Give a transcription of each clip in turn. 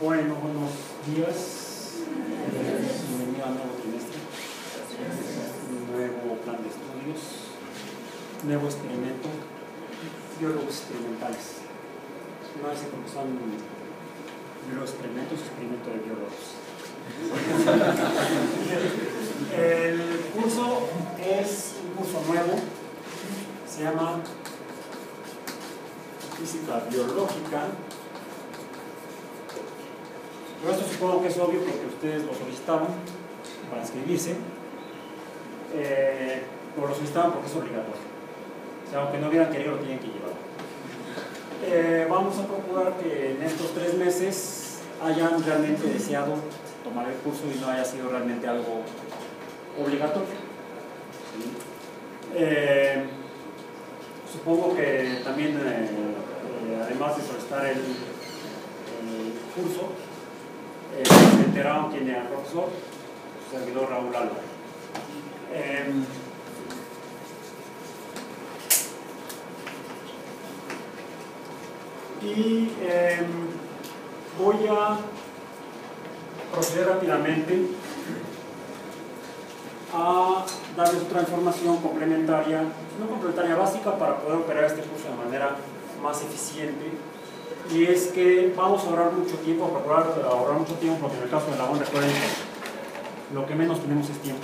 Bueno, buenos días. Bienvenido al nuevo trimestre, nuevo plan de estudios, nuevo experimento, biólogos experimentales. No sé cómo son los experimentos, experimento de biólogos. El curso es un curso nuevo, se llama Física Biológica. Pero esto supongo que es obvio porque ustedes lo solicitaban para inscribirse, o lo solicitaban porque es obligatorio. O sea, aunque no hubieran querido, lo tienen que llevar. Vamos a procurar que en estos 3 meses hayan realmente deseado tomar el curso y no haya sido realmente algo obligatorio. ¿Sí? Supongo que también, además de solicitar el curso, se enteraron quién era el profesor, su servidor Raúl Alba. Voy a proceder rápidamente a darles otra información complementaria, no complementaria, básica, para poder operar este curso de manera más eficiente. Y es que vamos a ahorrar mucho tiempo, porque en el caso de la ONU, recuerden, lo que menos tenemos es tiempo,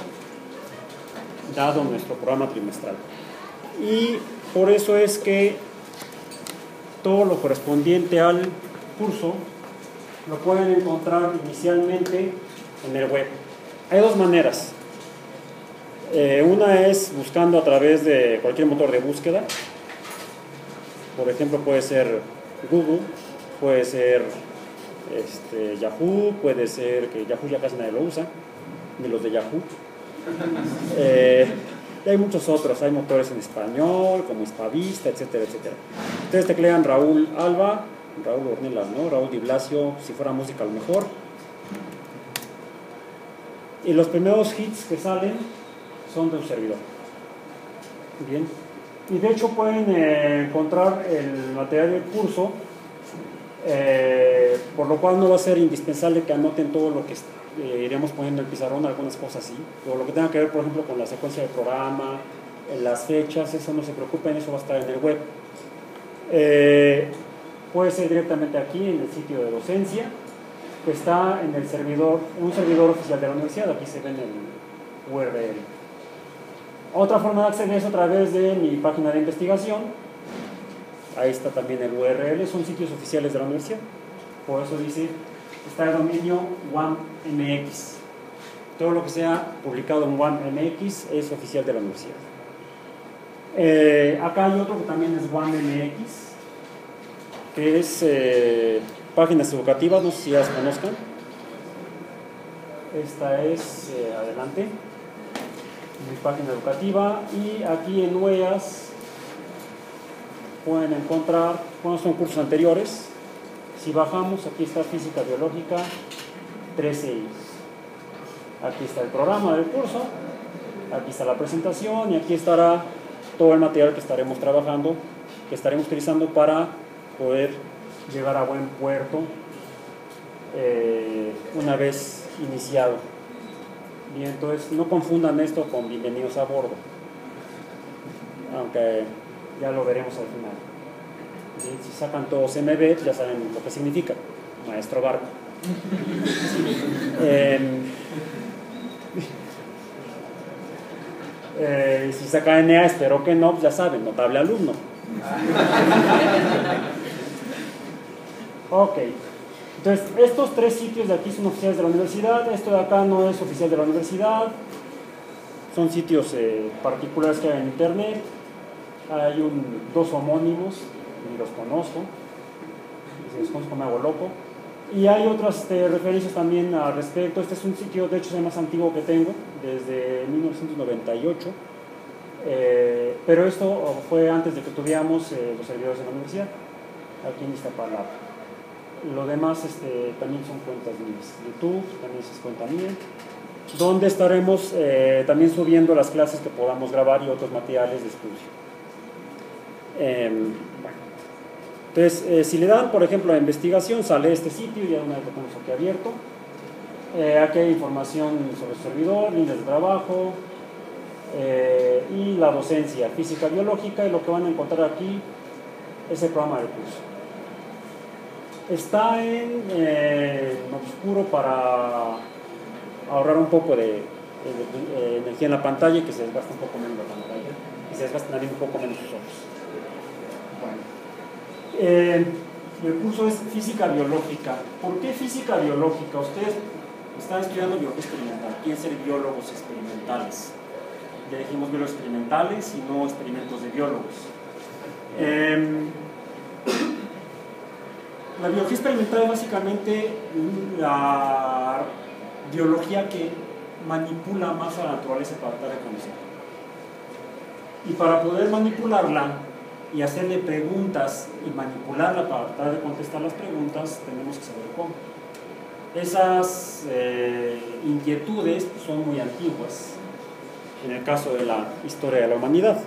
dado nuestro programa trimestral. Y por eso es que todo lo correspondiente al curso lo pueden encontrar inicialmente en el web. Hay dos maneras. Una es buscando a través de cualquier motor de búsqueda. Por ejemplo, puede ser Google, puede ser Yahoo, puede ser que Yahoo ya casi nadie lo usa, ni los de Yahoo. Y hay muchos otros, hay motores en español, como Hispavista, etcétera, etcétera. Ustedes teclean Raúl Alba, Raúl Ornelas, ¿no? Raúl Di Blasio, si fuera música a lo mejor. Y los primeros hits que salen son de un servidor. Bien. Y de hecho pueden encontrar el material del curso, por lo cual no va a ser indispensable que anoten todo lo que iremos poniendo en el pizarrón, algunas cosas así, o lo que tenga que ver, por ejemplo, con la secuencia del programa, las fechas. Eso no se preocupen, eso va a estar en el web. Puede ser directamente aquí en el sitio de docencia, que está en el servidor, un servidor oficial de la universidad. Aquí se ve en el URL. Otra forma de acceder es a través de mi página de investigación. Ahí está también el URL, son sitios oficiales de la universidad. Por eso dice, está el dominio OneMX. Todo lo que sea publicado en OneMX es oficial de la universidad. Acá hay otro que también es OneMX, que es páginas educativas, no sé si ya las conozcan. Esta es, adelante, mi página educativa. Y aquí en UEAS pueden encontrar, bueno, son cursos anteriores. Si bajamos, aquí está Física Biológica 13i. Aquí está el programa del curso, aquí está la presentación y aquí estará todo el material que estaremos trabajando, que estaremos utilizando para poder llegar a buen puerto una vez iniciado. Y entonces no confundan esto con bienvenidos a bordo, aunque ya lo veremos al final. Y si sacan todos MB, ya saben lo que significa, maestro barco. Si sacan NA, espero que no, ya saben, notable alumno. Ok. Entonces, estos 3 sitios de aquí son oficiales de la universidad. Esto de acá no es oficial de la universidad. Son sitios particulares que hay en internet. Hay 2 homónimos, ni los conozco. Si los conozco me hago loco. Y hay otras referencias también al respecto. Este es un sitio, de hecho, es el más antiguo que tengo, desde 1998. Pero esto fue antes de que tuviéramos los servidores de la universidad. Aquí en esta palabra. Lo demás también son cuentas mías. YouTube también es cuenta mía, donde estaremos también subiendo las clases que podamos grabar y otros materiales de estudio. Bueno, Entonces, si le dan, por ejemplo, a investigación, sale este sitio, ya una vez lo tenemos aquí abierto. Aquí hay información sobre el servidor, líneas de trabajo, y la docencia, física biológica, y lo que van a encontrar aquí es el programa del curso. Está en oscuro para ahorrar un poco de energía en la pantalla y que se desgaste un poco menos la pantalla y se desgasten un poco menos sus ojos. Bueno. El curso es física biológica. ¿Por qué física biológica? Ustedes están estudiando biología experimental. Quieren ser biólogos experimentales. Ya dijimos biólogos experimentales y no experimentos de biólogos. La biología experimental es básicamente la biología que manipula más a la naturaleza para tratar de conocerla. Y para poder manipularla y hacerle preguntas y manipularla para tratar de contestar las preguntas, tenemos que saber cómo. Esas inquietudes son muy antiguas en el caso de la historia de la humanidad,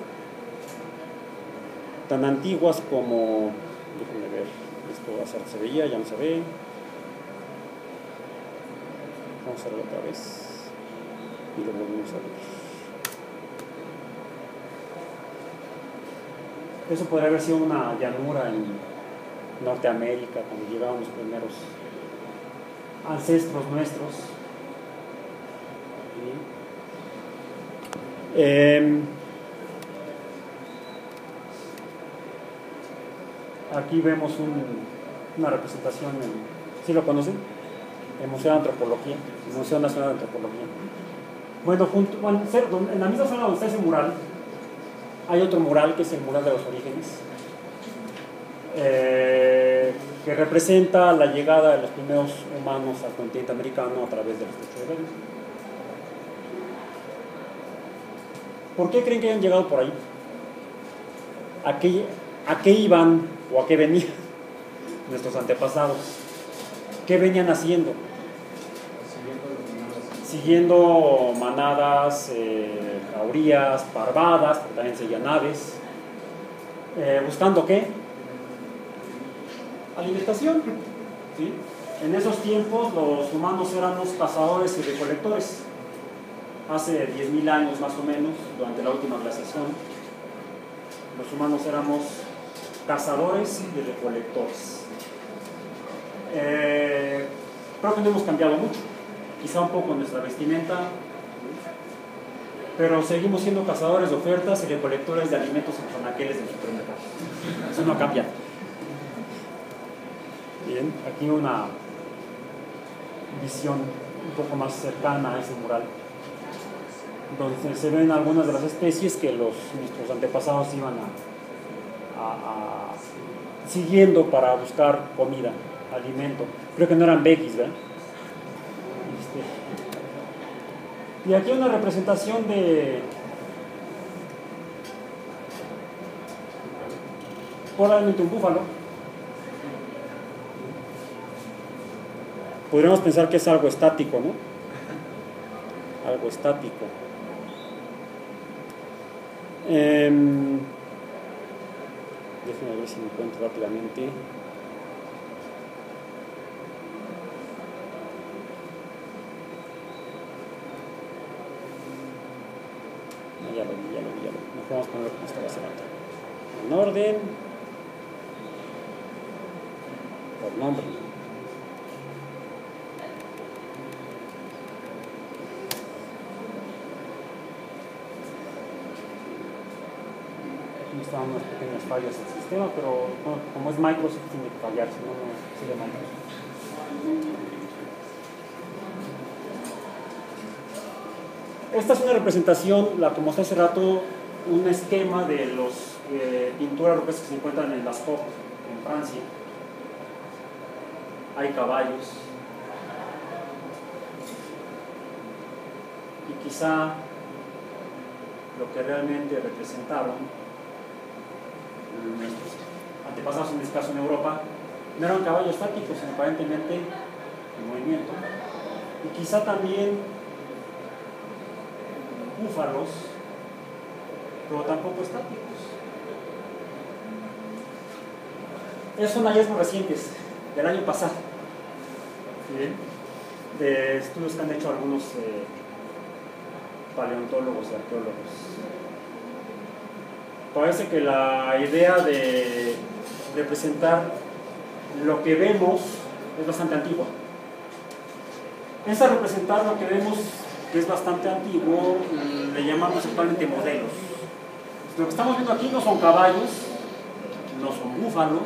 tan antiguas como, déjenme ver, esto hacer se veía, ya no se ve, vamos a hacerlo otra vez y lo volvemos a ver. Eso podría haber sido una llanura en Norteamérica cuando llegaron los primeros ancestros nuestros. Aquí vemos una representación, ¿sí lo conocen? El Museo de Antropología, el Museo Nacional de Antropología. Bueno, en la misma zona donde está ese mural, hay otro mural que es el mural de los orígenes, que representa la llegada de los primeros humanos al continente americano a través del estrecho de Bering. ¿Por qué creen que hayan llegado por ahí? ¿A qué iban o a qué venían nuestros antepasados? ¿Qué venían haciendo? Siguiendo manadas, jaurías, parvadas, porque también seguían aves. ¿Buscando qué? Alimentación. ¿Sí? En esos tiempos los humanos eran los cazadores y recolectores. Hace 10.000 años más o menos, durante la última glaciación, los humanos éramos cazadores y recolectores. Creo que no hemos cambiado mucho, quizá un poco nuestra vestimenta, pero seguimos siendo cazadores de ofertas y recolectores de alimentos en anaqueles del supermercado. Eso no cambia. Bien, aquí una visión un poco más cercana a ese mural, donde se ven algunas de las especies que nuestros antepasados iban siguiendo para buscar comida, alimento. Creo que no eran bequis, ¿verdad? Y aquí una representación de... probablemente un búfalo. Podríamos pensar que es algo estático, ¿no? Algo estático. Déjenme ver si me encuentro rápidamente. Ya lo vi. Nos vamos a poner como estaba hace rato. En orden. Por nombre. Aquí estaban unas pequeñas fallas en el sistema, pero como es Microsoft tiene que fallar, si no, no sigue Microsoft. Esta es una representación, la que mostré hace rato, un esquema de las pinturas rupestres que se encuentran en Lascaux, en Francia. Hay caballos. Y quizá lo que realmente representaron nuestros antepasados en este caso en Europa, no eran caballos estáticos, sino aparentemente en movimiento. Y quizá también búfalos, pero tampoco estáticos. Esos son hallazgos recientes, del año pasado, ¿sí? De estudios que han hecho algunos paleontólogos y arqueólogos. Parece que la idea de representar lo que vemos es bastante antigua. Es a representar lo que vemos, que es bastante antiguo, le llamamos actualmente modelos. Lo que estamos viendo aquí no son caballos, no son búfalos,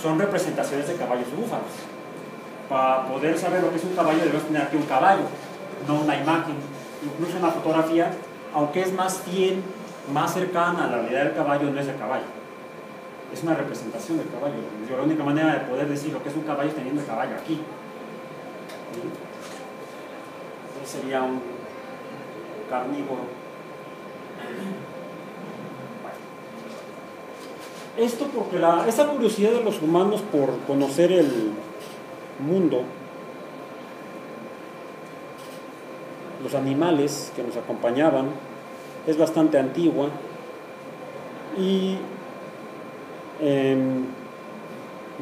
son representaciones de caballos y búfalos. Para poder saber lo que es un caballo debemos tener aquí un caballo, no una imagen, incluso una fotografía, aunque es más fiel, más cercana a la realidad del caballo, no es el caballo. Es una representación del caballo. La única manera de poder decir lo que es un caballo es teniendo el caballo aquí. Entonces sería un carnívoro. Bueno. Esto porque esa curiosidad de los humanos por conocer el mundo, los animales que nos acompañaban, es bastante antigua y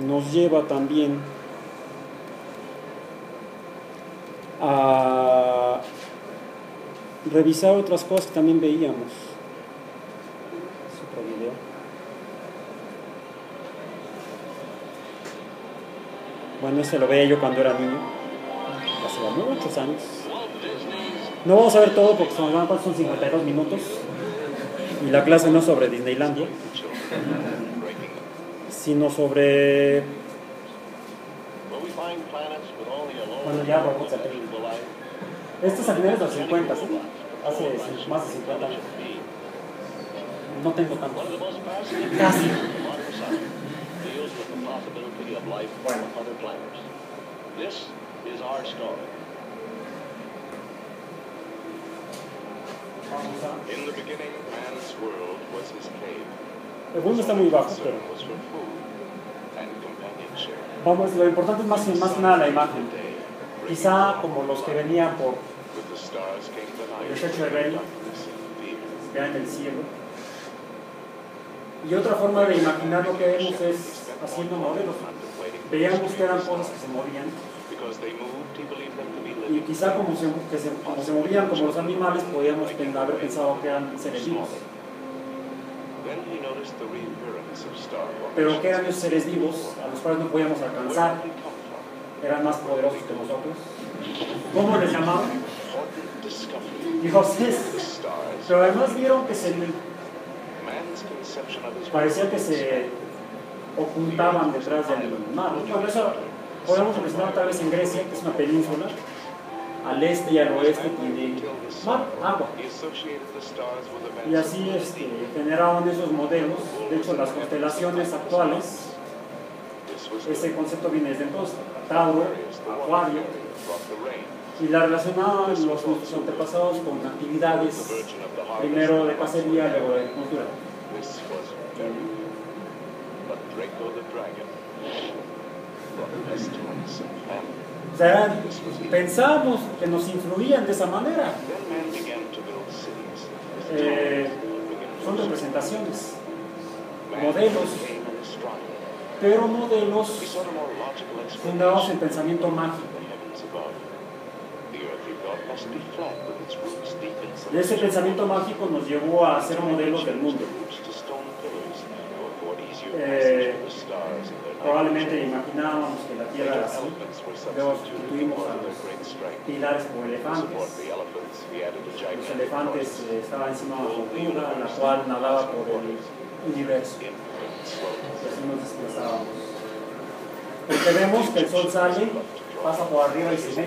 nos lleva también a revisar otras cosas que también veíamos. Es otro video. Bueno, ese lo veía yo cuando era niño, hace muchos años. No vamos a ver todo porque son 52 minutos y la clase no es sobre Disneylandia, sino sobre... Bueno, ya robots satélites. Esto es a finales de los 50, ¿sí? Hace más de 50 años. No tengo tanto. Casi. Bueno. El mundo está muy bajo, pero vamos, lo importante es más que nada la imagen. Quizá como los que venían por el estrecho de Bering, vean el cielo. Y otra forma de imaginar lo que vemos es haciendo modelos. Veíamos que eran cosas que se movían. Y quizá como se movían como los animales, podíamos haber pensado que eran seres vivos. Pero que eran esos seres vivos a los cuales no podíamos alcanzar. Eran más poderosos que nosotros. ¿Cómo les llamaban? Dioses. Pero además vieron que parecía que se ocultaban detrás del mar. Por eso podemos empezar tal vez en Grecia, que es una península. Al este y al oeste tiene mar, agua. Y así generaron esos modelos. De hecho, las constelaciones actuales, ese concepto viene desde entonces. Tauro, Acuario. Y la relacionaban nuestros antepasados con actividades, primero de cacería, luego de agricultura. O sea, pensábamos que nos influían de esa manera. Son representaciones, modelos, pero modelos fundados en pensamiento mágico. Y ese pensamiento mágico nos llevó a hacer modelos del mundo. Probablemente imaginábamos que la Tierra era así, luego sustituimos a los pilares por elefantes. Los elefantes estaban encima de una cultura, la cual nadaba por el universo. Y así nos desplazábamos. Porque vemos que el sol sale, pasa por arriba y se mete.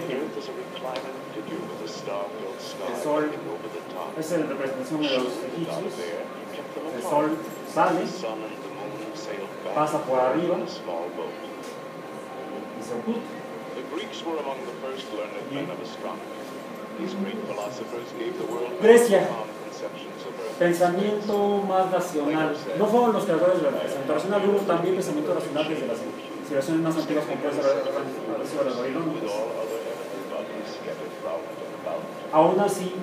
El sol, esa es la representación de los egipcios. El sol sale, pasa por arriba y se oculta. Grecia, pensamiento más racional. No fueron los creadores de la pensamiento racional, hubo también pensamiento racional desde las civilizaciones más antiguas, como puede ser las babilónicas. Aún así,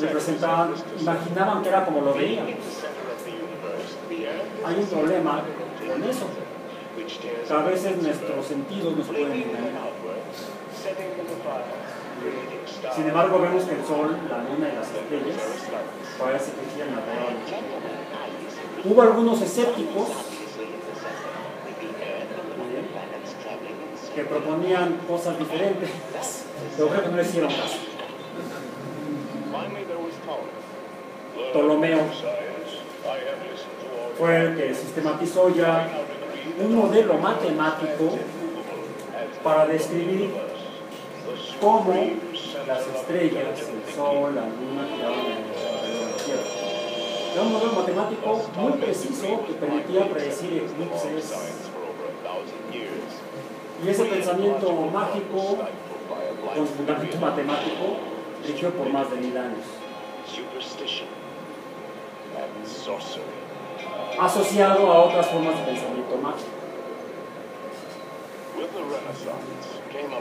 representaban, imaginaban que era como lo veían. Hay un problema con eso. A veces nuestros sentidos nos pueden engañar. Sin embargo, vemos que el Sol, la Luna y las estrellas parece que giran alrededor. Hubo algunos escépticos que proponían cosas diferentes, pero creo que no les hicieron caso. Ptolomeo fue el que sistematizó ya un modelo matemático para describir cómo las estrellas, el Sol, la Luna, era un modelo matemático muy preciso que permitía predecir eclipses. Y ese pensamiento mágico, con fundamento matemático, rigió por más de 1000 años. Asociado a otras formas de pensamiento mágico.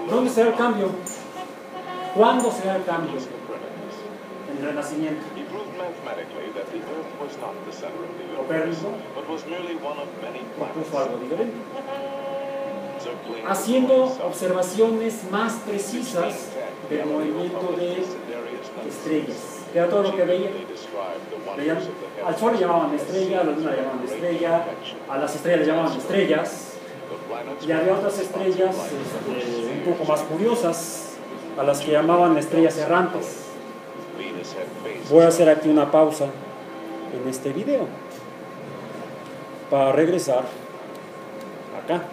¿Dónde será el cambio? ¿Cuándo será el cambio? En el Renacimiento. Copérnico propuso algo diferente, haciendo observaciones más precisas del movimiento de estrellas. Era todo lo que veían. Al Sol le llamaban estrella, a la Luna le llamaban estrella, a las estrellas le llamaban estrellas, y había otras estrellas un poco más curiosas, a las que llamaban estrellas errantes. Voy a hacer aquí una pausa en este video para regresar acá.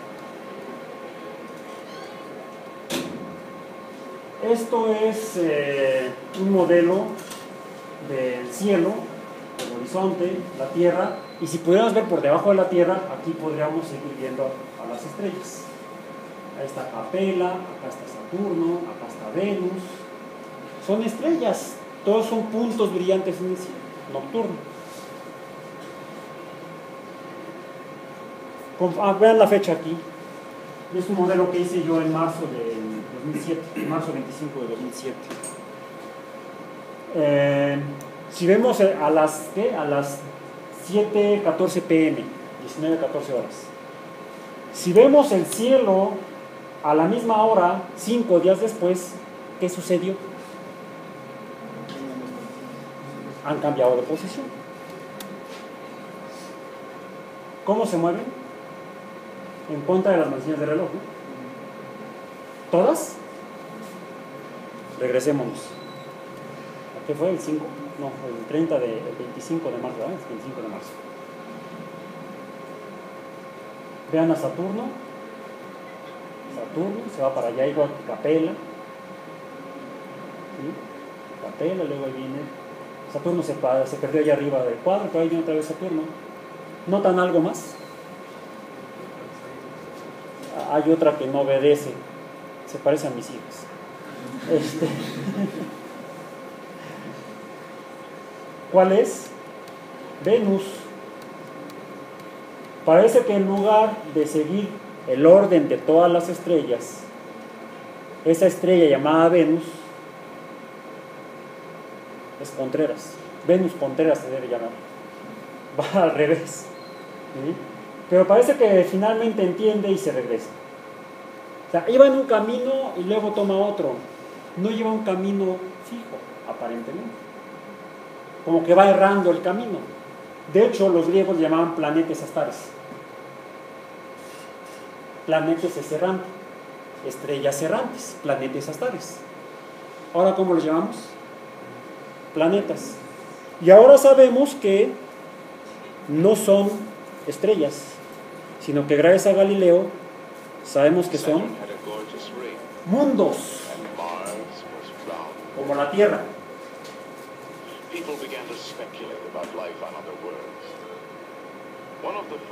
Esto es un modelo del cielo, el horizonte, la tierra, y si pudiéramos ver por debajo de la tierra, aquí podríamos seguir viendo a las estrellas. Ahí está Capela, acá está Saturno, acá está Venus. Son estrellas, todos son puntos brillantes en el cielo nocturno. Vean la fecha aquí. Es un modelo que hice yo en marzo de 2007, marzo 25 de 2007. Si vemos a las, a las 7:14 p.m., 19:14 horas, si vemos el cielo a la misma hora 5 días después, ¿qué sucedió? Han cambiado de posición. ¿Cómo se mueven? En contra de las manecillas del reloj, ¿no? ¿Todas? Regresémonos. ¿Qué fue? ¿El 5? No, el 25 de marzo, ¿verdad? El 25 de marzo. Vean a Saturno. Saturno se va para allá, igual que Capela. ¿Sí? Capela, luego ahí viene. Saturno se perdió allá arriba del cuadro, pero ahí viene otra vez Saturno. ¿Notan algo más? Hay otra que no obedece. Se parece a mis hijos. ¿Cuál es? Venus. Parece que en lugar de seguir el orden de todas las estrellas, esa estrella llamada Venus es Contreras. Venus Contreras se debe llamar. Va al revés. ¿Sí? Pero parece que finalmente entiende y se regresa. O sea, iba en un camino y luego toma otro. No lleva un camino fijo, aparentemente. Como que va errando el camino. De hecho, los griegos le llamaban planetes astares. Planetes es errante. Estrellas errantes, planetes astares. Ahora, ¿cómo los llamamos? Planetas. Y ahora sabemos que no son estrellas, sino que gracias a Galileo sabemos que son mundos, como la Tierra.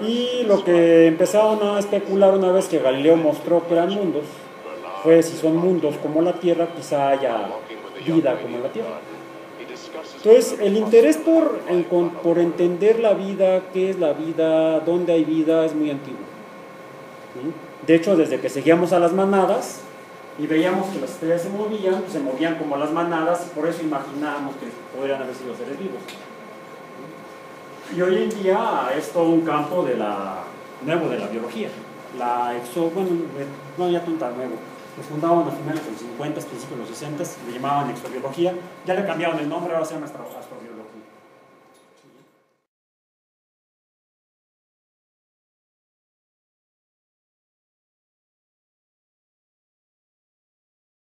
Y lo que empezaron a especular una vez que Galileo mostró que eran mundos fue: si son mundos como la Tierra, quizá haya vida como la Tierra. Entonces, el interés por entender la vida, qué es la vida, dónde hay vida, es muy antiguo. ¿Sí? De hecho, desde que seguíamos a las manadas y veíamos que las estrellas se movían como las manadas, y por eso imaginábamos que podrían haber sido seres vivos. Y hoy en día es todo un campo de la nuevo de la biología. La bueno, ya tan nuevo. Los fundaban a finales de los 50, principios de los 60, le llamaban exobiología. Ya le cambiaron el nombre, ahora se llama astrobiología.